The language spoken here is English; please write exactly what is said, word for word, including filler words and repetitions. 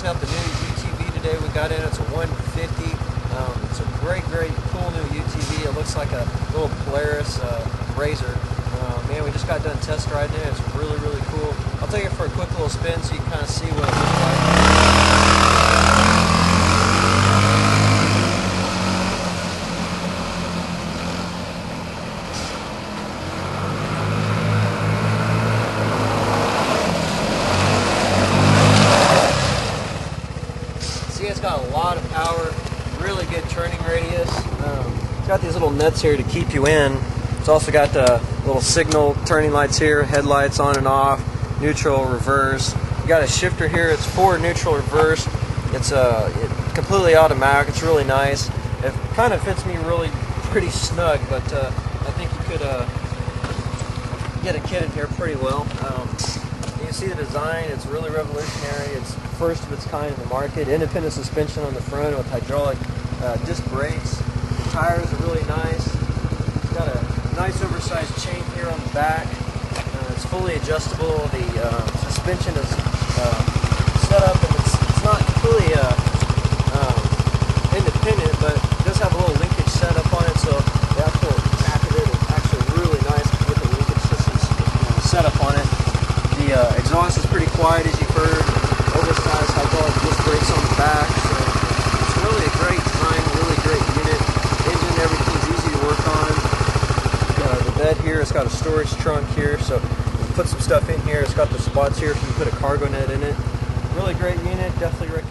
testing out the new U T V today. We got in, it's a one fifty. Um, it's a great, great, cool new U T V. It looks like a little Polaris uh, Razor. Uh, man, we just got done test riding it. It's really, really cool. I'll take it for a quick little spin so you can kind of see what it looks like. It's got a lot of power, really good turning radius. Um, it's got these little nuts here to keep you in. It's also got the little signal turning lights here, headlights on and off, neutral, reverse. You got a shifter here, it's forward, neutral, reverse. It's uh, it, completely automatic, it's really nice. It kind of fits me really pretty snug, but uh, I think you could uh, get a kid in here pretty well. Um, You see the design, it's really revolutionary. It's first of its kind in the market. Independent suspension on the front with hydraulic uh, disc brakes. The tires are really nice. It's got a nice oversized chain here on the back. Uh, it's fully adjustable. The uh, suspension is uh, set up and it's, it's not fully uh, um, independent, but it does have a little linkage set up on it, so the actual back of it is actually really nice with the linkage system set up on it. The uh, exhaust is pretty quiet, as you've heard. Oversized hydraulic disc brakes on the back, so it's really a great time, really great unit. Engine, everything's easy to work on. Uh, the bed here, it's got a storage trunk here, so you can put some stuff in here. It's got the spots here if you can put a cargo net in it. Really great unit, definitely recommend.